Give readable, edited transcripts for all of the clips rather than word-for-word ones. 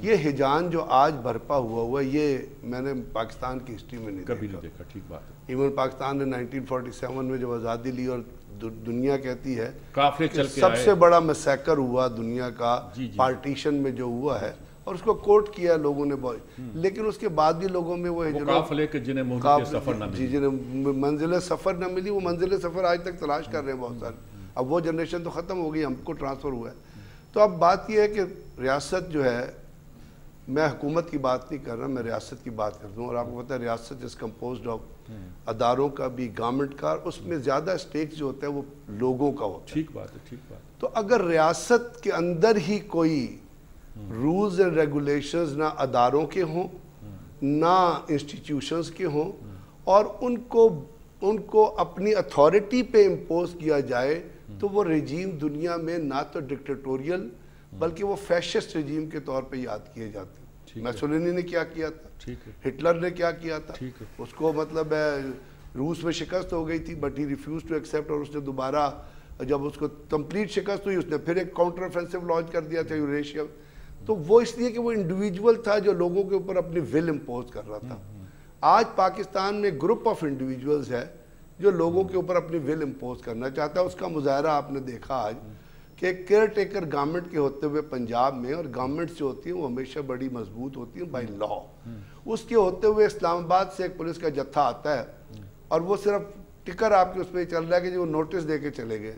ये हिजान जो आज बरपा हुआ ये मैंने पाकिस्तान की हिस्ट्री में नहीं कभी देखा। ठीक बात है। इवन पाकिस्तान ने 1947 में जब आज़ादी ली और दुनिया कहती है काफिले चल के सबसे बड़ा मैसेकर हुआ दुनिया का पार्टीशन में जो हुआ है और उसको कोट किया लोगों ने बहुत, लेकिन उसके बाद भी लोगों में वो काफिले के जिन्हें मंजिल सफ़र न मिली वो मंजिल सफ़र आज तक तलाश कर रहे हैं बहुत सारे। अब वो जनरेशन तो ख़त्म हो गई, हमको ट्रांसफ़र हुआ है। तो अब बात यह है कि रियासत जो है, मैं हुकूमत की बात नहीं कर रहा, मैं रियासत की बात कर दूँ। और आपको पता है रियासत इज़ कम्पोज ऑफ अदारों का भी, गवर्नमेंट का, उसमें ज़्यादा स्टेक जो होता है वो लोगों का होता है। ठीक बात है, ठीक बात। तो अगर रियासत के अंदर ही कोई रूल्स एंड रेगुलेशंस ना अदारों के हों ना इंस्टीट्यूशंस के हों और उनको अपनी अथॉरिटी पे इम्पोज किया जाए तो वो रजीम दुनिया में ना तो डिक्टेटोरियल बल्कि वो फैशिस्ट रजीम के तौर पे याद किए जाते हैं। मुसोलिनी ने क्या किया था, हिटलर ने क्या किया था, उसको मतलब रूस में शिकस्त हो गई थी but he refuse to accept और उसने दोबारा जब उसको कंप्लीट शिकस्त हुई उसने फिर एक काउंटर ऑफेंसिव लॉन्च कर दिया था यूरेशिया। तो वो इसलिए कि वो इंडिविजुअल था जो लोगों के ऊपर अपनी विल इम्पोज कर रहा था। आज पाकिस्तान में ग्रुप ऑफ इंडिविजुअल्स है जो लोगों के ऊपर अपनी विल इम्पोज करना चाहता है। उसका मुजाहरा आपने देखा आज कि केयर टेकर गवर्नमेंट के होते हुए पंजाब में, और गवर्नमेंट्स जो होती हैं वो हमेशा बड़ी मजबूत होती हैं बाय लॉ। उसके होते हुए इस्लामाबाद से एक पुलिस का जत्था आता है और वो सिर्फ टिकर आपके उस पर चल रहा है कि जो नोटिस दे के चले गए।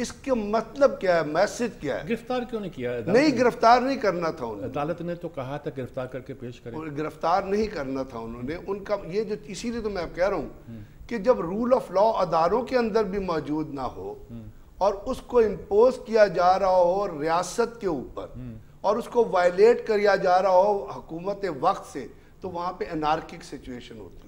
इसके मतलब क्या है, मैसेज क्या है? गिरफ्तार क्यों नहीं किया? नहीं, गिरफ्तार नहीं करना था उन्हें। अदालत ने तो कहा था गिरफ्तार करके पेश करें। गिरफ्तार नहीं करना था उन्होंने। उनका ये जो, इसीलिए तो मैं कह रहा हूँ कि जब रूल ऑफ लॉ अदारों के अंदर भी मौजूद ना हो और उसको इम्पोज किया जा रहा हो रियासत के ऊपर और उसको वायलेट किया जा रहा हो हुकूमत वक्त से, तो वहाँ पे अनार्किक सिचुएशन होती है।